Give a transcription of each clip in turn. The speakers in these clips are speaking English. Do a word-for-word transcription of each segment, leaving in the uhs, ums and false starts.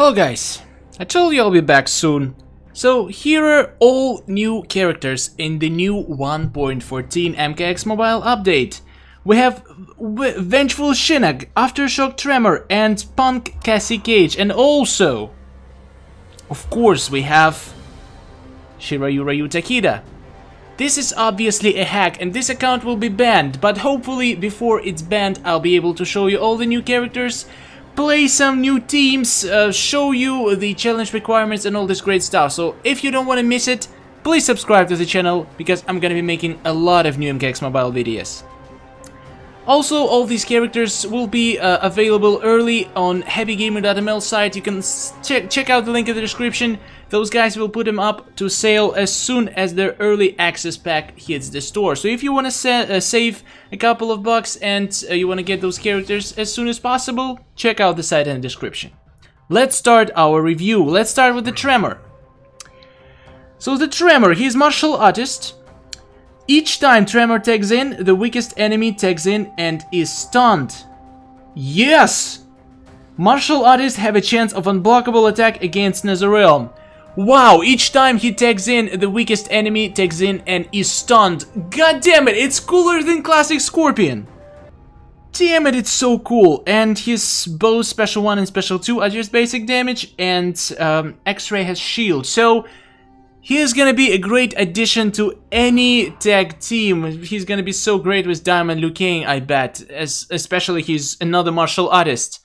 Hello guys, I told you I'll be back soon. So here are all new characters in the new one point fourteen M K X Mobile update. We have Vengeful Shinnok, Aftershock Tremor and Punk Cassie Cage, and also, of course, we have Shirai Ryu Takeda. This is obviously a hack and this account will be banned, but hopefully before it's banned I'll be able to show you all the new characters, play some new teams, uh, show you the challenge requirements and all this great stuff. So if you don't want to miss it, please subscribe to the channel because I'm gonna be making a lot of new M K X Mobile videos. Also, all these characters will be uh, available early on Heavy Gamer dot M L site. You can ch check out the link in the description. Those guys will put them up to sale as soon as their early access pack hits the store. So if you want to sa uh, save a couple of bucks and uh, you want to get those characters as soon as possible, check out the site in the description. Let's start our review. Let's start with the Tremor. So the Tremor, he's martial artist. Each time Tremor tags in, the weakest enemy tags in and is stunned. Yes! Martial artists have a chance of unblockable attack against Netherrealm. Wow, each time he tags in, the weakest enemy tags in and is stunned. God damn it, it's cooler than classic Scorpion. Damn it, it's so cool. And his both special one and special two are just basic damage, and um, X-Ray has shield. So he is gonna be a great addition to any tag team. He's gonna be so great with Diamond Liu Kang, I bet. As, especially he's another martial artist.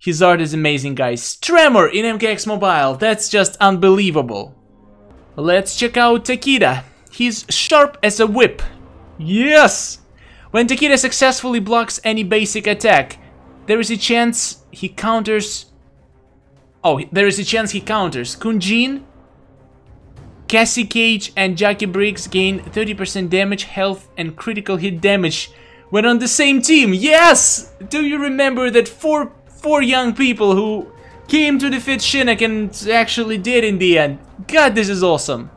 His art is amazing, guys. Tremor in M K X Mobile, that's just unbelievable. Let's check out Takeda. He's sharp as a whip. Yes! When Takeda successfully blocks any basic attack, there is a chance he counters... Oh, there is a chance he counters Kung Jin, Cassie Cage and Jackie Briggs gain thirty percent damage, health and critical hit damage when on the same team. Yes! Do you remember that four, four young people who came to defeat Shinnok and actually did in the end? God, this is awesome.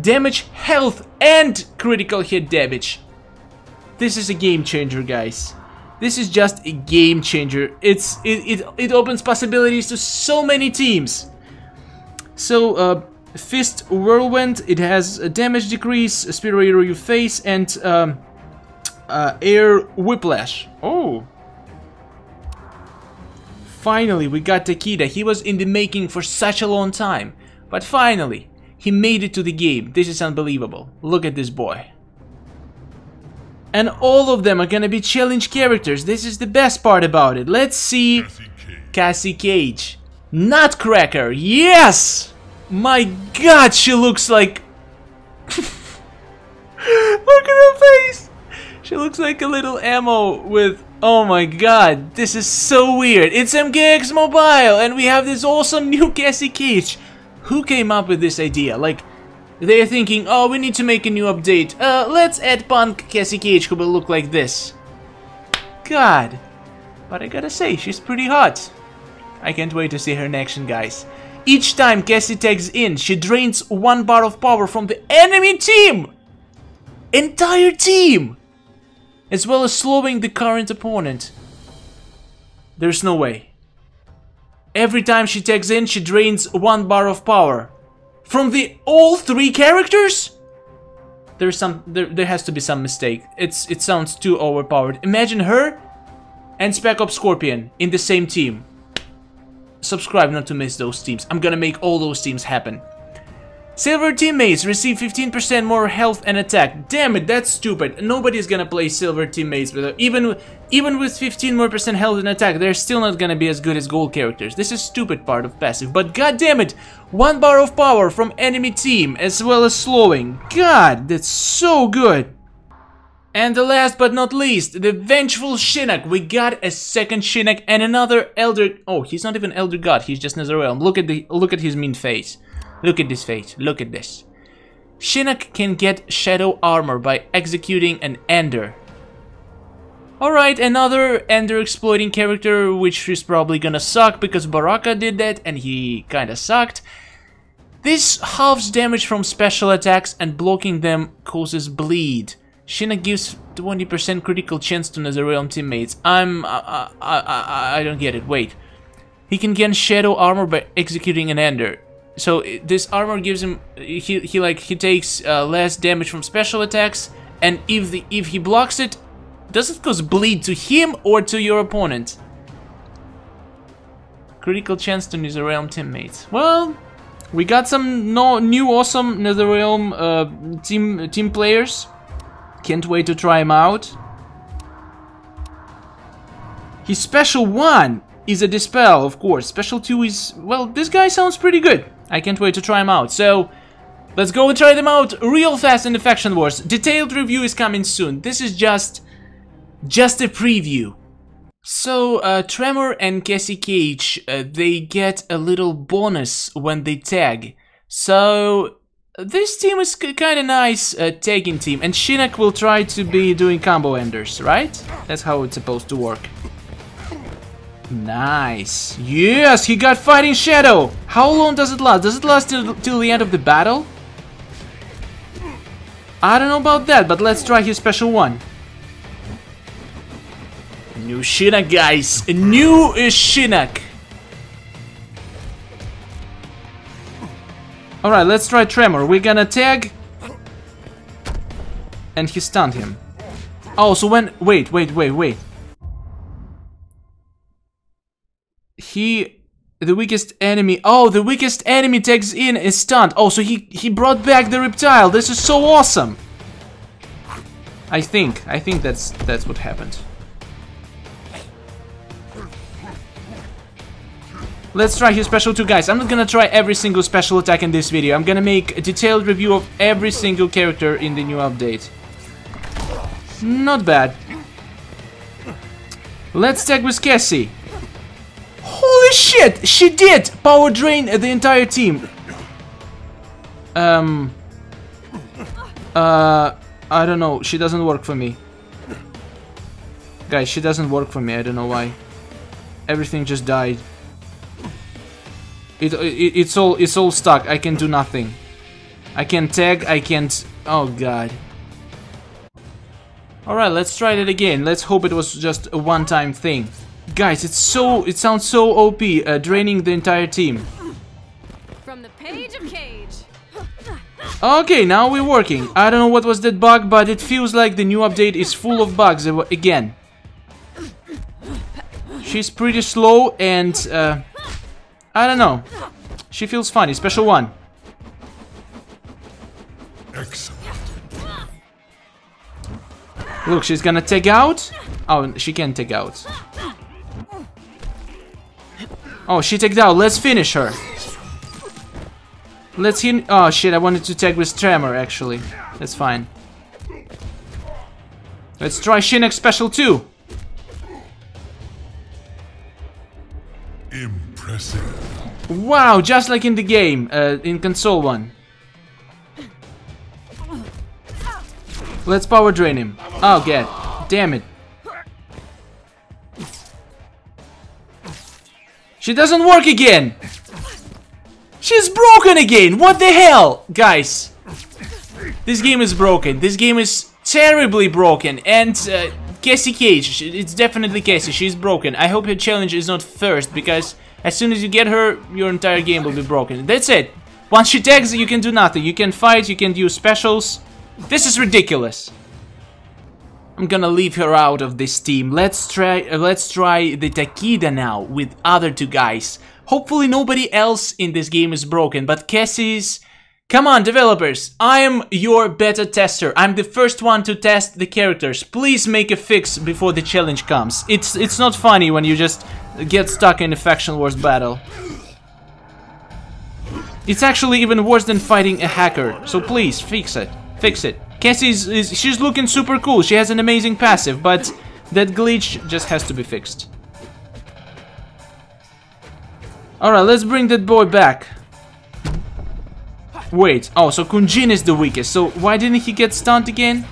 Damage, health and critical hit damage. This is a game changer, guys. This is just a game changer. It's, it, it, it opens possibilities to so many teams. So, uh... Fist Whirlwind, it has a damage decrease, a Spear Ryu Face, and um, uh, Air Whiplash. Oh! Finally, we got Takeda. He was in the making for such a long time. But finally, he made it to the game. This is unbelievable. Look at this boy. And all of them are gonna be challenge characters. This is the best part about it. Let's see... Cassie Cage. Cassie Cage. Nutcracker, yes! My God, she looks like... Look at her face! She looks like a little ammo with... Oh my God, this is so weird. It's M K X Mobile and we have this awesome new Cassie Cage. Who came up with this idea? Like, they're thinking, oh, we need to make a new update. Uh, let's add Punk Cassie Cage who will look like this. God. But I gotta say, she's pretty hot. I can't wait to see her in action, guys. Each time Cassie tags in, she drains one bar of power from the enemy team! Entire team! As well as slowing the current opponent. There's no way. Every time she tags in, she drains one bar of power. From the all three characters? There's some, there, there has to be some mistake. It's, it sounds too overpowered. Imagine her and Spec Ops Scorpion in the same team. Subscribe not to miss those teams. I'm gonna make all those teams happen. Silver teammates receive fifteen percent more health and attack. Damn it, that's stupid. Nobody's gonna play silver teammates with even even with fifteen more percent health and attack. They're still not gonna be as good as gold characters. This is stupid part of passive. But god damn it, one bar of power from enemy team as well as slowing. God, that's so good. And the last but not least, the Vengeful Shinnok. We got a second Shinnok and another Elder... Oh, he's not even Elder God, he's just Nazarell. Look at the look at his mean face. Look at this face, look at this. Shinnok can get shadow armor by executing an Ender. Alright, another Ender exploiting character, which is probably gonna suck because Baraka did that and he kinda sucked. This halves damage from special attacks and blocking them causes bleed. Shinnok gives twenty percent critical chance to Netherrealm teammates. I'm... I, I, I, I don't get it, wait. He can gain shadow armor by executing an ender. So this armor gives him he he like he takes uh, less damage from special attacks, and if the if he blocks it, does it cause bleed to him or to your opponent? Critical chance to Netherrealm teammates. Well, we got some no new awesome Netherrealm uh, team team players. Can't wait to try him out. His special one is a dispel, of course. Special two is, well, this guy sounds pretty good. I can't wait to try him out. So let's go and try them out real fast in the Faction Wars. Detailed review is coming soon. This is just just a preview. So uh, Tremor and Cassie Cage, uh, they get a little bonus when they tag. So this team is kind of nice uh, tagging team, and Shinnok will try to be doing combo enders, right? That's how it's supposed to work. Nice. Yes, he got Fighting Shadow. How long does it last? Does it last till, till the end of the battle? I don't know about that, but let's try his special one. New Shinnok, guys. New Shinnok. Alright, let's try Tremor. We're gonna tag. And he stunned him. Oh, so when... Wait, wait, wait, wait. He... The weakest enemy... Oh, the weakest enemy tags in is stunned. Oh, so he, he brought back the reptile. This is so awesome. I think. I think that's that's what happened. Let's try his special two, guys. I'm not gonna try every single special attack in this video. I'm gonna make a detailed review of every single character in the new update. Not bad. Let's tag with Cassie. Holy shit! She did power drain the entire team. Um... Uh... I don't know. She doesn't work for me. Guys, she doesn't work for me. I don't know why. Everything just died. It, it it's all it's all stuck. I can do nothing. I can't tag. I can't. Oh god. All right, let's try that again. Let's hope it was just a one-time thing, guys. It's so it sounds so O P, uh, draining the entire team. From the page of Cage. Okay, now we're working. I don't know what was that bug, but it feels like the new update is full of bugs again. She's pretty slow and. Uh, I don't know. She feels funny. Special one. Excellent. Look, she's gonna take out. Oh, she can take out. Oh, she taked out. Let's finish her. Let's hit. Oh shit! I wanted to tag with Tremor actually. That's fine. Let's try Shinnok special two. Wow, just like in the game, uh, in console one. Let's power drain him. Oh god, damn it. She doesn't work again. She's broken again, what the hell? Guys, this game is broken, this game is terribly broken, and uh, Cassie Cage, it's definitely Cassie, she's broken. I hope your challenge is not first, because as soon as you get her, your entire game will be broken. That's it. Once she tags, you can do nothing. You can fight, you can use specials. This is ridiculous. I'm gonna leave her out of this team. Let's try uh, let's try the Takeda now with other two guys. Hopefully nobody else in this game is broken, but Cassie's... Come on, developers, I am your beta tester. I'm the first one to test the characters. Please make a fix before the challenge comes. It's it's not funny when you just get stuck in a Faction Wars battle. It's actually even worse than fighting a hacker. So please, fix it. Fix it. Cassie is, is she's looking super cool. She has an amazing passive, but that glitch just has to be fixed. All right, let's bring that boy back. Wait, oh, so Kung Jin is the weakest, so why didn't he get stunned again?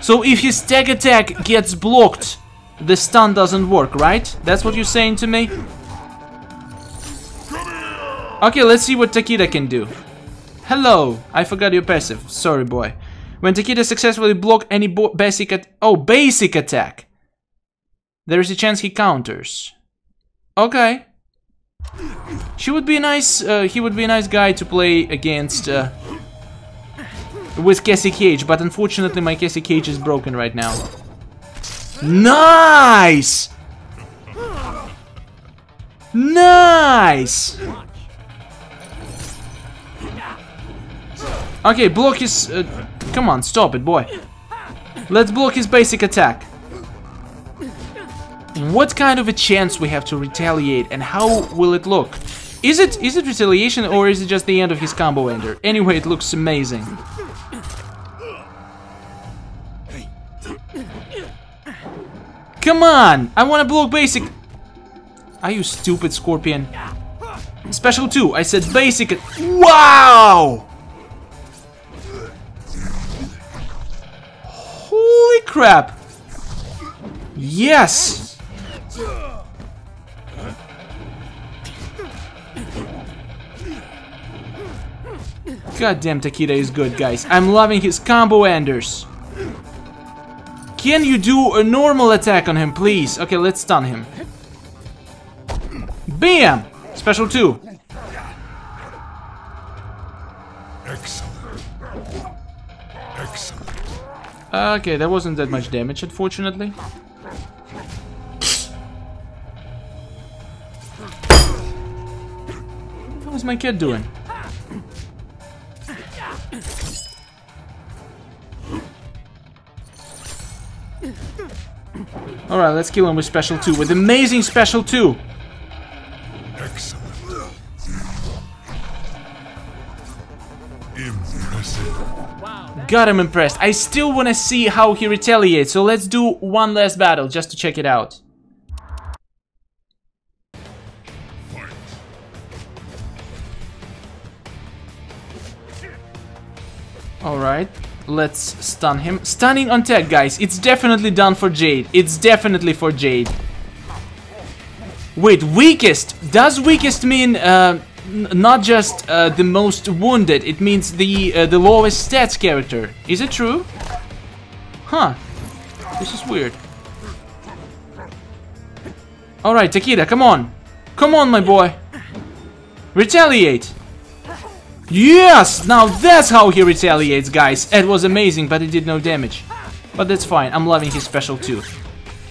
So if his tag attack gets blocked, the stun doesn't work, right? That's what you're saying to me? Okay, let's see what Takeda can do. Hello, I forgot your passive, sorry boy. When Takeda successfully blocks any bo basic at oh, basic attack, there is a chance he counters. Okay, She would be a nice, uh, he would be a nice guy to play against uh, with Cassie Cage, but unfortunately my Cassie Cage is broken right now. Nice! Nice! Okay, block his... Uh, come on, stop it, boy. Let's block his basic attack. What kind of a chance we have to retaliate, and how will it look? Is it is it retaliation, or is it just the end of his combo ender? Anyway, it looks amazing. Come on! I want to block basic... Are you stupid, Scorpion? Special two, I said basic... Wow! Holy crap! Yes! Goddamn, Takeda is good, guys. I'm loving his combo enders. Can you do a normal attack on him, please? Okay, let's stun him. Bam! Special two. Excellent. Excellent. Okay, that wasn't that much damage, unfortunately. What was my kid doing? Alright, let's kill him with special two, with amazing special two! Excellent. Impressive. Got him impressed. I still wanna see how he retaliates, so let's do one last battle just to check it out. Alright. Let's stun him. Stunning on tech, guys. It's definitely done for Jade. It's definitely for Jade. Wait, weakest? Does weakest mean uh, not just uh, the most wounded? It means the uh, the lowest stats character. Is it true? Huh. This is weird. Alright, Takeda, come on. Come on, my boy. Retaliate. Yes! Now that's how he retaliates, guys! It was amazing, but it did no damage. But that's fine, I'm loving his special too.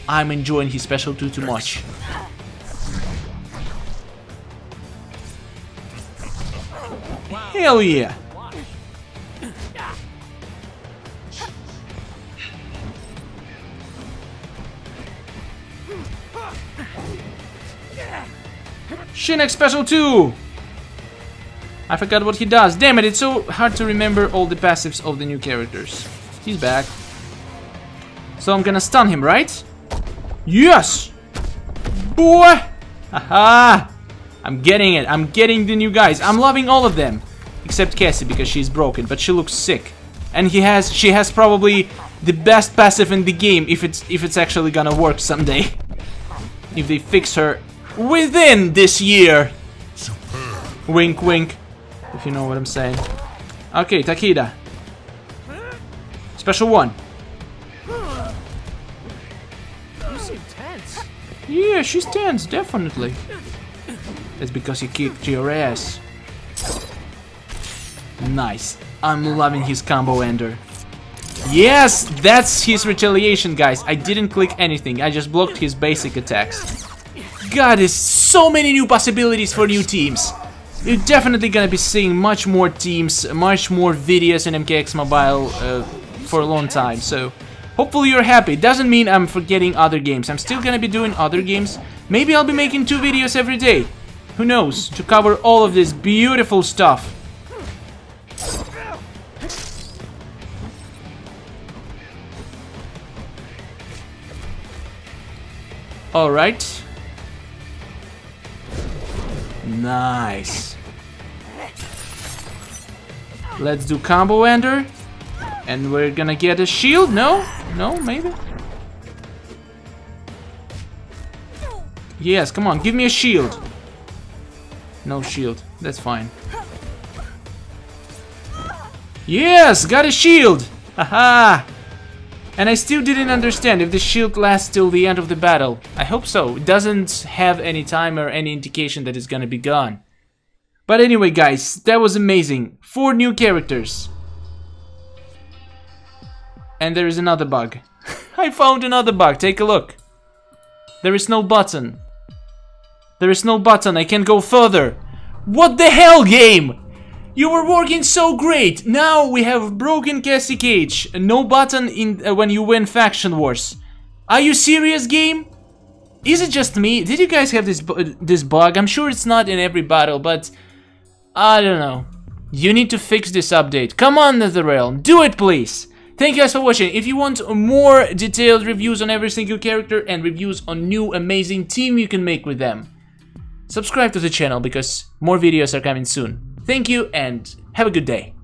I'm enjoying his special too too much. Hell yeah! Shinnok special too! I forgot what he does. Damn it, it's so hard to remember all the passives of the new characters. He's back. So I'm gonna stun him, right? Yes! Boy! Haha! I'm getting it. I'm getting the new guys. I'm loving all of them. Except Cassie, because she's broken, but she looks sick. And he has she has probably the best passive in the game, if it's if it's actually gonna work someday. If they fix her within this year. Wink wink. If you know what I'm saying. Okay, Takeda. Special one. You seem tense. Yeah, she's tense, definitely. That's because he kicked your ass. Nice. I'm loving his combo ender. Yes, that's his retaliation, guys. I didn't click anything. I just blocked his basic attacks. God, there's so many new possibilities for new teams. You're definitely gonna be seeing much more teams, much more videos in M K X Mobile uh, for a long time, so hopefully you're happy. Doesn't mean I'm forgetting other games. I'm still gonna be doing other games. Maybe I'll be making two videos every day. Who knows? To cover all of this beautiful stuff. Alright. Nice. Let's do combo ender. And we're gonna get a shield? No? No, maybe? Yes, come on, give me a shield. No shield, that's fine. Yes, got a shield! Haha! And I still didn't understand if the shield lasts till the end of the battle. I hope so. It doesn't have any time or any indication that it's gonna be gone. But anyway guys, that was amazing. Four new characters. And there is another bug. I found another bug, take a look. There is no button. There is no button, I can't go further. What the hell, game? You were working so great! Now we have broken Cassie Cage. No button in uh, when you win Faction Wars. Are you serious, game? Is it just me? Did you guys have this, bu this bug? I'm sure it's not in every battle, but... I don't know. You need to fix this update. Come on, Netherrealm, do it, please! Thank you guys for watching. If you want more detailed reviews on every single character and reviews on new amazing team you can make with them, subscribe to the channel because more videos are coming soon. Thank you and have a good day.